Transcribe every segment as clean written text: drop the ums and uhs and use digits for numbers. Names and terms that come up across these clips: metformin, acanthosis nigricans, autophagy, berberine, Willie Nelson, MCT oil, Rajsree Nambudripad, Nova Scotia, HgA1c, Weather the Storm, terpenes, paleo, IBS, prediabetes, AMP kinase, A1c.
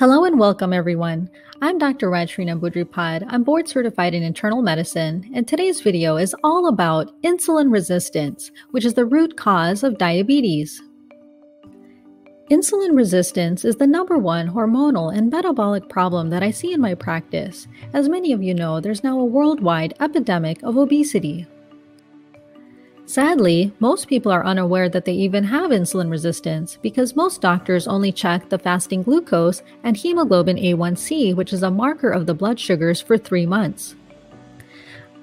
Hello and welcome everyone. I'm Dr. Rajsree Nambudripad. I'm board certified in internal medicine, and today's video is all about insulin resistance, which is the root cause of diabetes. Insulin resistance is the #1 hormonal and metabolic problem that I see in my practice. As many of you know, there's now a worldwide epidemic of obesity. Sadly, most people are unaware that they even have insulin resistance because most doctors only check the fasting glucose and hemoglobin A1c, which is a marker of the blood sugars, for 3 months.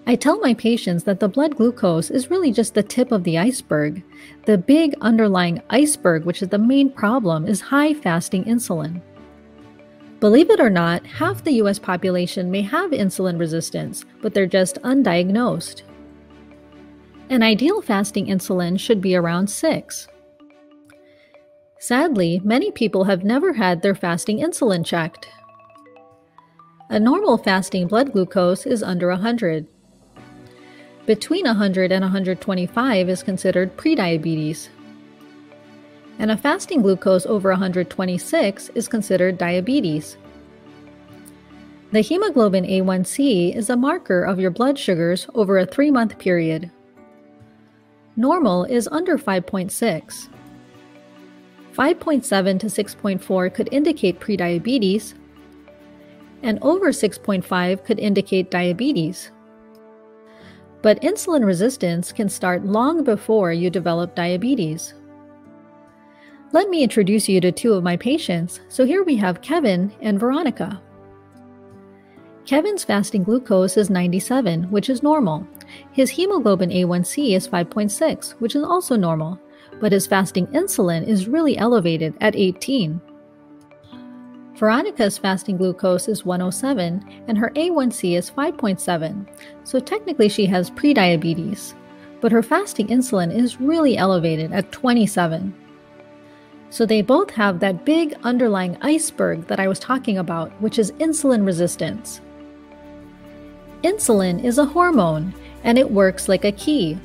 I tell my patients that the blood glucose is really just the tip of the iceberg. The big underlying iceberg, which is the main problem, is high fasting insulin. Believe it or not, half the US population may have insulin resistance, but they're just undiagnosed. An ideal fasting insulin should be around 6. Sadly, many people have never had their fasting insulin checked. A normal fasting blood glucose is under 100. Between 100 and 125 is considered prediabetes. And a fasting glucose over 126 is considered diabetes. The hemoglobin A1c is a marker of your blood sugars over a 3-month period. Normal is under 5.6. 5.7 to 6.4 could indicate prediabetes, and over 6.5 could indicate diabetes. But insulin resistance can start long before you develop diabetes. Let me introduce you to 2 of my patients. So here we have Kevin and Veronica. Kevin's fasting glucose is 97, which is normal. His hemoglobin A1c is 5.6, which is also normal, but his fasting insulin is really elevated at 18. Veronica's fasting glucose is 107, and her A1c is 5.7, so technically she has prediabetes, but her fasting insulin is really elevated at 27. So they both have that big underlying iceberg that I was talking about, which is insulin resistance. Insulin is a hormone, and it works like a key.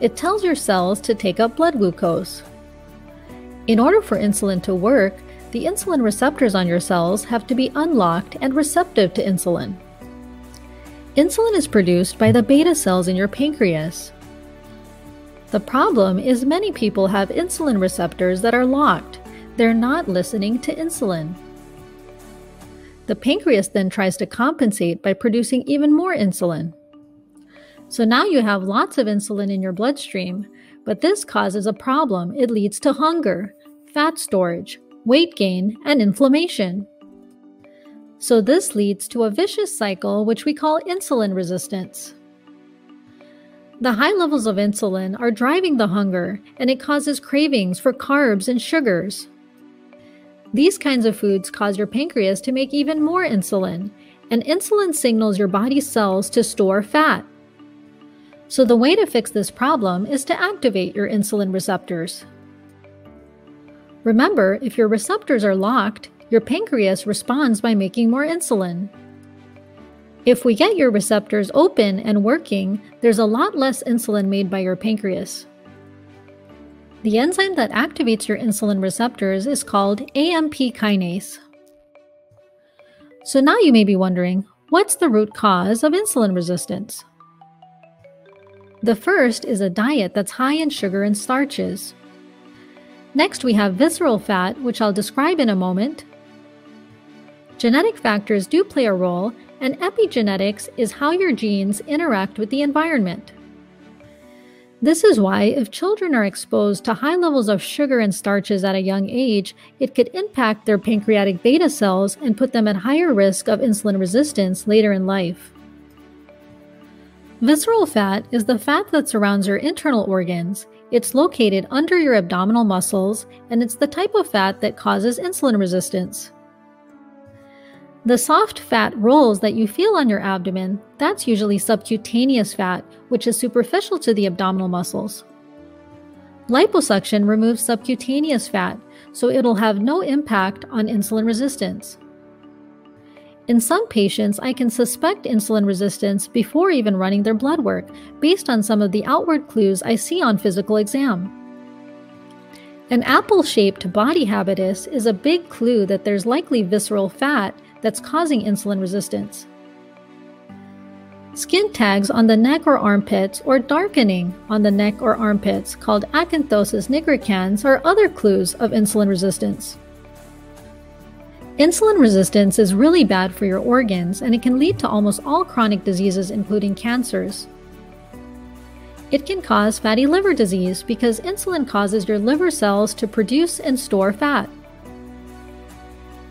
It tells your cells to take up blood glucose. In order for insulin to work, the insulin receptors on your cells have to be unlocked and receptive to insulin. Insulin is produced by the beta cells in your pancreas. The problem is many people have insulin receptors that are locked. They're not listening to insulin. The pancreas then tries to compensate by producing even more insulin. So now you have lots of insulin in your bloodstream, but this causes a problem. It leads to hunger, fat storage, weight gain, and inflammation. So this leads to a vicious cycle which we call insulin resistance. The high levels of insulin are driving the hunger, and it causes cravings for carbs and sugars. These kinds of foods cause your pancreas to make even more insulin, and insulin signals your body's cells to store fat. So the way to fix this problem is to activate your insulin receptors. Remember, if your receptors are locked, your pancreas responds by making more insulin. If we get your receptors open and working, there's a lot less insulin made by your pancreas. The enzyme that activates your insulin receptors is called AMP kinase. So now you may be wondering, what's the root cause of insulin resistance? The first is a diet that's high in sugar and starches. Next, we have visceral fat, which I'll describe in a moment. Genetic factors do play a role, and epigenetics is how your genes interact with the environment. This is why if children are exposed to high levels of sugar and starches at a young age, it could impact their pancreatic beta cells and put them at higher risk of insulin resistance later in life. Visceral fat is the fat that surrounds your internal organs. It's located under your abdominal muscles, and it's the type of fat that causes insulin resistance. The soft fat rolls that you feel on your abdomen, that's usually subcutaneous fat, which is superficial to the abdominal muscles. Liposuction removes subcutaneous fat, so it'll have no impact on insulin resistance. In some patients, I can suspect insulin resistance before even running their blood work, based on some of the outward clues I see on physical exam. An apple-shaped body habitus is a big clue that there's likely visceral fat that's causing insulin resistance. Skin tags on the neck or armpits or darkening on the neck or armpits called acanthosis nigricans are other clues of insulin resistance. Insulin resistance is really bad for your organs, and it can lead to almost all chronic diseases, including cancers. It can cause fatty liver disease because insulin causes your liver cells to produce and store fat.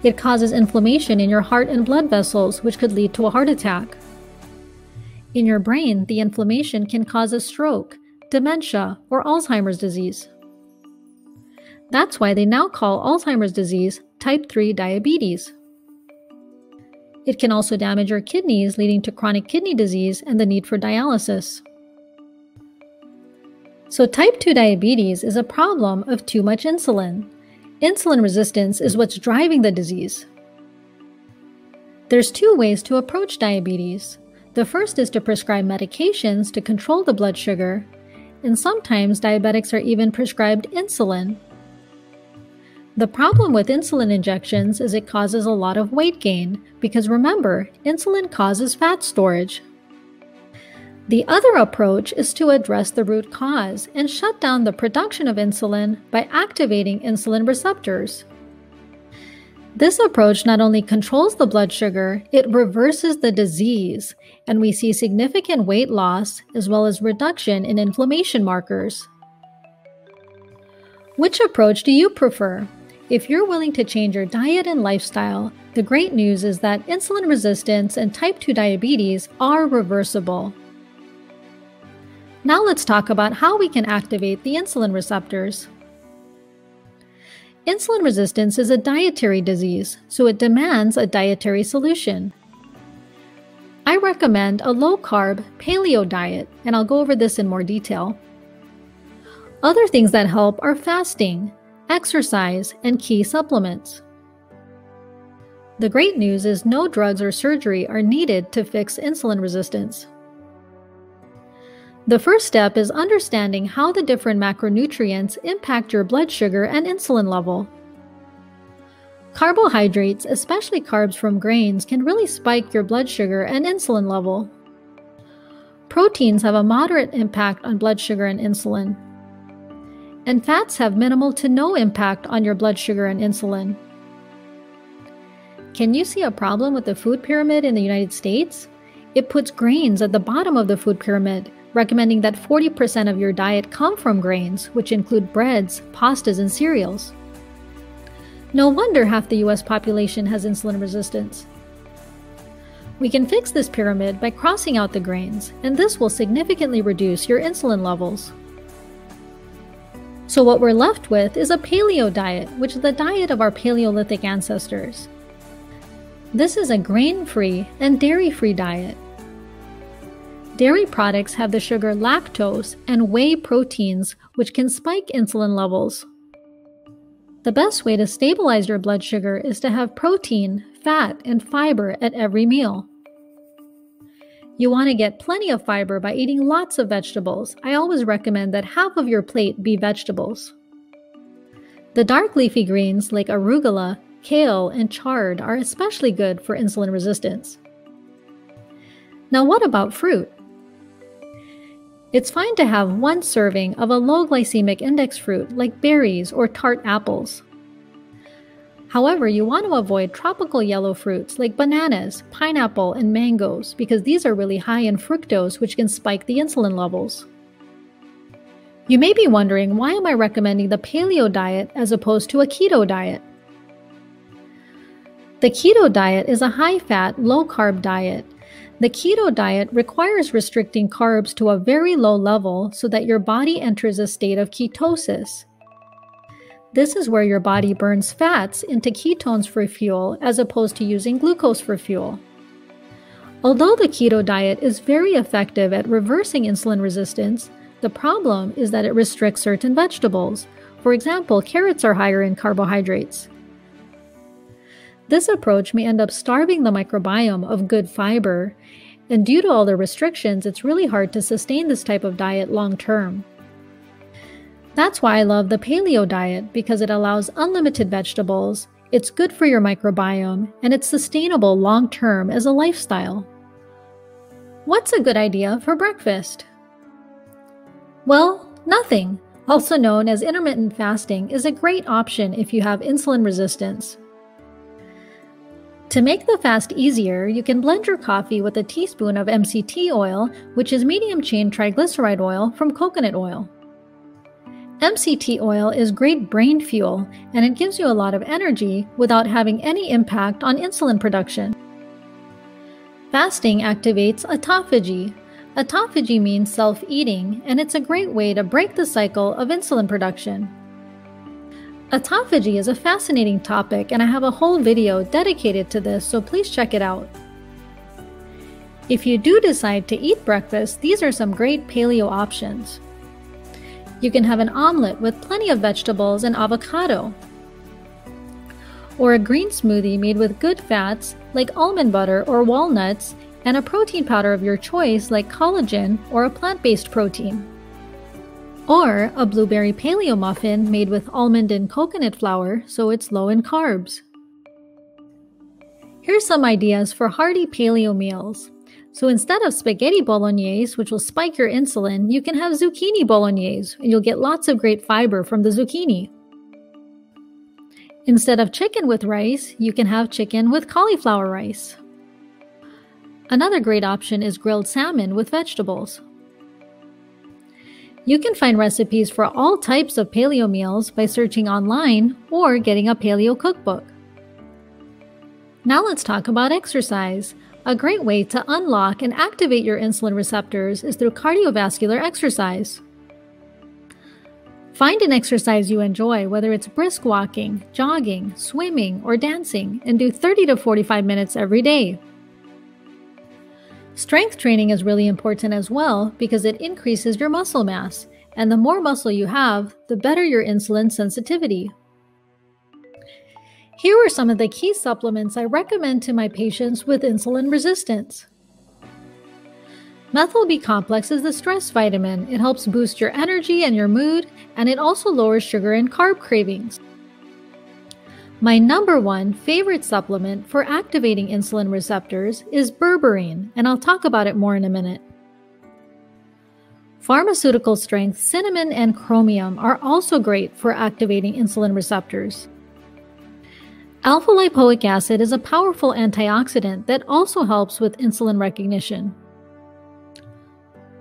It causes inflammation in your heart and blood vessels, which could lead to a heart attack. In your brain, the inflammation can cause a stroke, dementia, or Alzheimer's disease. That's why they now call Alzheimer's disease type 3 diabetes. It can also damage your kidneys, leading to chronic kidney disease and the need for dialysis. So type 2 diabetes is a problem of too much insulin. Insulin resistance is what's driving the disease. There's two ways to approach diabetes. The first is to prescribe medications to control the blood sugar, and sometimes diabetics are even prescribed insulin. The problem with insulin injections is it causes a lot of weight gain because, remember, insulin causes fat storage. The other approach is to address the root cause and shut down the production of insulin by activating insulin receptors. This approach not only controls the blood sugar, it reverses the disease, and we see significant weight loss as well as reduction in inflammation markers. Which approach do you prefer? If you're willing to change your diet and lifestyle, the great news is that insulin resistance and type 2 diabetes are reversible. Now let's talk about how we can activate the insulin receptors. Insulin resistance is a dietary disease, so it demands a dietary solution. I recommend a low-carb paleo diet, and I'll go over this in more detail. Other things that help are fasting, exercise, and key supplements. The great news is no drugs or surgery are needed to fix insulin resistance. The first step is understanding how the different macronutrients impact your blood sugar and insulin level. Carbohydrates, especially carbs from grains, can really spike your blood sugar and insulin level. Proteins have a moderate impact on blood sugar and insulin. And fats have minimal to no impact on your blood sugar and insulin. Can you see a problem with the food pyramid in the United States? It puts grains at the bottom of the food pyramid, recommending that 40% of your diet come from grains, which include breads, pastas, and cereals. No wonder half the US population has insulin resistance. We can fix this pyramid by crossing out the grains, and this will significantly reduce your insulin levels. So what we're left with is a paleo diet, which is the diet of our Paleolithic ancestors. This is a grain-free and dairy-free diet. Dairy products have the sugar lactose and whey proteins, which can spike insulin levels. The best way to stabilize your blood sugar is to have protein, fat, and fiber at every meal. You want to get plenty of fiber by eating lots of vegetables. I always recommend that half of your plate be vegetables. The dark leafy greens like arugula, kale, and chard are especially good for insulin resistance. Now, what about fruit? It's fine to have one serving of a low glycemic index fruit like berries or tart apples. However, you want to avoid tropical yellow fruits like bananas, pineapple, and mangoes because these are really high in fructose, which can spike the insulin levels. You may be wondering, why am I recommending the paleo diet as opposed to a keto diet? The keto diet is a high-fat, low-carb diet. The keto diet requires restricting carbs to a very low level so that your body enters a state of ketosis. This is where your body burns fats into ketones for fuel as opposed to using glucose for fuel. Although the keto diet is very effective at reversing insulin resistance, the problem is that it restricts certain vegetables. For example, carrots are higher in carbohydrates. This approach may end up starving the microbiome of good fiber, and due to all the restrictions, it's really hard to sustain this type of diet long term. That's why I love the paleo diet, because it allows unlimited vegetables, it's good for your microbiome, and it's sustainable long-term as a lifestyle. What's a good idea for breakfast? Well, nothing, also known as intermittent fasting, is a great option if you have insulin resistance. To make the fast easier, you can blend your coffee with a teaspoon of MCT oil, which is medium-chain triglyceride oil from coconut oil. MCT oil is great brain fuel, and it gives you a lot of energy without having any impact on insulin production. Fasting activates autophagy. Autophagy means self-eating, and it's a great way to break the cycle of insulin production. Autophagy is a fascinating topic, and I have a whole video dedicated to this, so please check it out. If you do decide to eat breakfast, these are some great paleo options. You can have an omelet with plenty of vegetables and avocado, or a green smoothie made with good fats like almond butter or walnuts, and a protein powder of your choice like collagen or a plant-based protein, or a blueberry paleo muffin made with almond and coconut flour, so it's low in carbs. Here's some ideas for hearty paleo meals. So instead of spaghetti bolognese, which will spike your insulin, you can have zucchini bolognese, and you'll get lots of great fiber from the zucchini. Instead of chicken with rice, you can have chicken with cauliflower rice. Another great option is grilled salmon with vegetables. You can find recipes for all types of paleo meals by searching online or getting a paleo cookbook. Now let's talk about exercise. A great way to unlock and activate your insulin receptors is through cardiovascular exercise. Find an exercise you enjoy, whether it's brisk walking, jogging, swimming, or dancing, and do 30 to 45 minutes every day. Strength training is really important as well, because it increases your muscle mass, and the more muscle you have, the better your insulin sensitivity. Here are some of the key supplements I recommend to my patients with insulin resistance. Methyl B complex is the stress vitamin. It helps boost your energy and your mood, and it also lowers sugar and carb cravings. My #1 favorite supplement for activating insulin receptors is berberine, and I'll talk about it more in a minute. Pharmaceutical strength cinnamon and chromium are also great for activating insulin receptors. Alpha-lipoic acid is a powerful antioxidant that also helps with insulin recognition.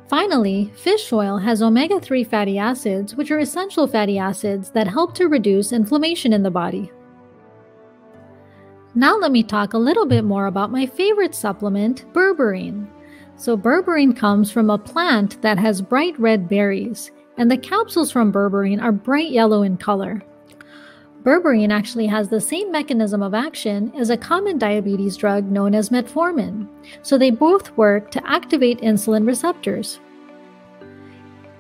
Finally, fish oil has omega-3 fatty acids, which are essential fatty acids that help to reduce inflammation in the body. Now let me talk a little bit more about my favorite supplement, berberine. So berberine comes from a plant that has bright red berries, and the capsules from berberine are bright yellow in color. Berberine actually has the same mechanism of action as a common diabetes drug known as metformin, so they both work to activate insulin receptors.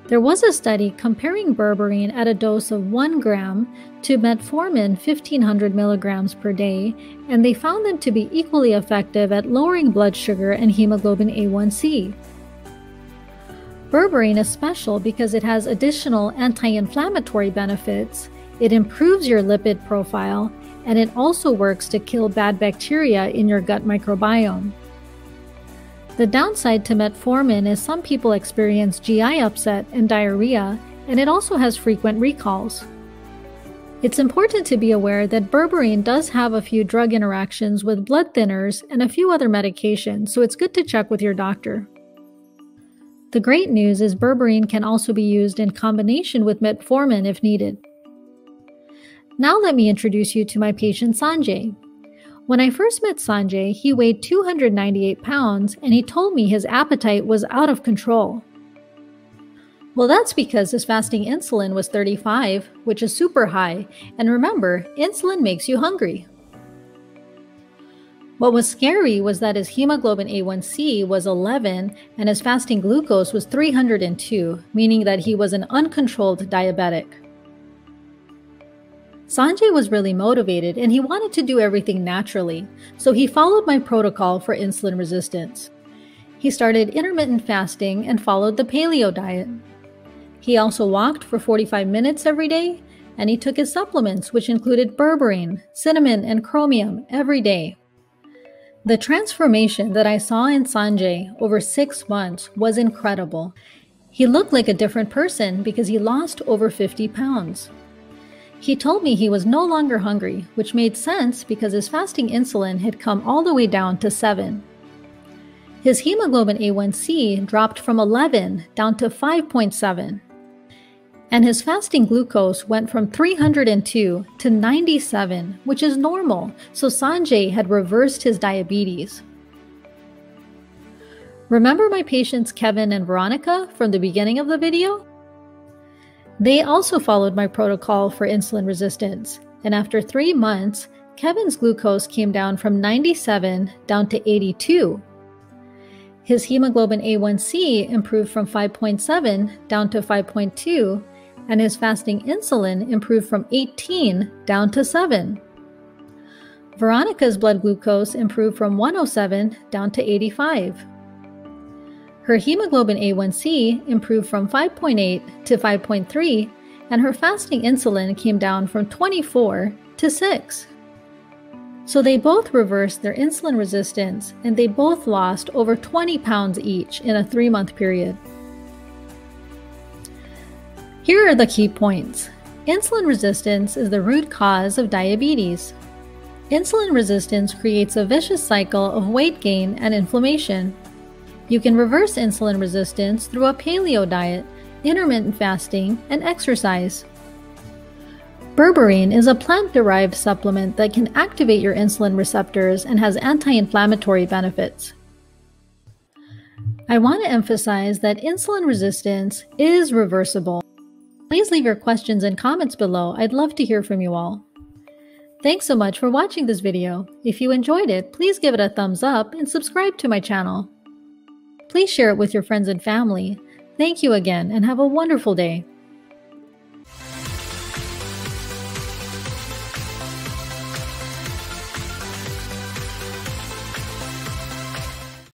There was a study comparing berberine at a dose of 1 gram to metformin 1500 milligrams per day, and they found them to be equally effective at lowering blood sugar and hemoglobin A1c. Berberine is special because it has additional anti-inflammatory benefits. It improves your lipid profile, and it also works to kill bad bacteria in your gut microbiome. The downside to metformin is some people experience GI upset and diarrhea, and it also has frequent recalls. It's important to be aware that berberine does have a few drug interactions with blood thinners and a few other medications, so it's good to check with your doctor. The great news is berberine can also be used in combination with metformin if needed. Now let me introduce you to my patient Sanjay. When I first met Sanjay, he weighed 298 pounds, and he told me his appetite was out of control. Well, that's because his fasting insulin was 35, which is super high, and remember, insulin makes you hungry. What was scary was that his hemoglobin A1c was 11 and his fasting glucose was 302, meaning that he was an uncontrolled diabetic. Sanjay was really motivated, and he wanted to do everything naturally, so he followed my protocol for insulin resistance. He started intermittent fasting and followed the paleo diet. He also walked for 45 minutes every day, and he took his supplements, which included berberine, cinnamon, and chromium every day. The transformation that I saw in Sanjay over 6 months was incredible. He looked like a different person because he lost over 50 pounds. He told me he was no longer hungry, which made sense because his fasting insulin had come all the way down to 7. His hemoglobin A1c dropped from 11 down to 5.7. And his fasting glucose went from 302 to 97, which is normal, so Sanjay had reversed his diabetes. Remember my patients Kevin and Veronica from the beginning of the video? They also followed my protocol for insulin resistance, and after 3 months, Kevin's glucose came down from 97 down to 82. His hemoglobin A1c improved from 5.7 down to 5.2, and his fasting insulin improved from 18 down to 7. Veronica's blood glucose improved from 107 down to 85. Her hemoglobin A1c improved from 5.8 to 5.3, and her fasting insulin came down from 24 to 6. So they both reversed their insulin resistance, and they both lost over 20 pounds each in a 3-month period. Here are the key points. Insulin resistance is the root cause of diabetes. Insulin resistance creates a vicious cycle of weight gain and inflammation. You can reverse insulin resistance through a paleo diet, intermittent fasting, and exercise. Berberine is a plant-derived supplement that can activate your insulin receptors and has anti-inflammatory benefits. I want to emphasize that insulin resistance is reversible. Please leave your questions and comments below. I'd love to hear from you all. Thanks so much for watching this video. If you enjoyed it, please give it a thumbs up and subscribe to my channel. Please share it with your friends and family. Thank you again and have a wonderful day.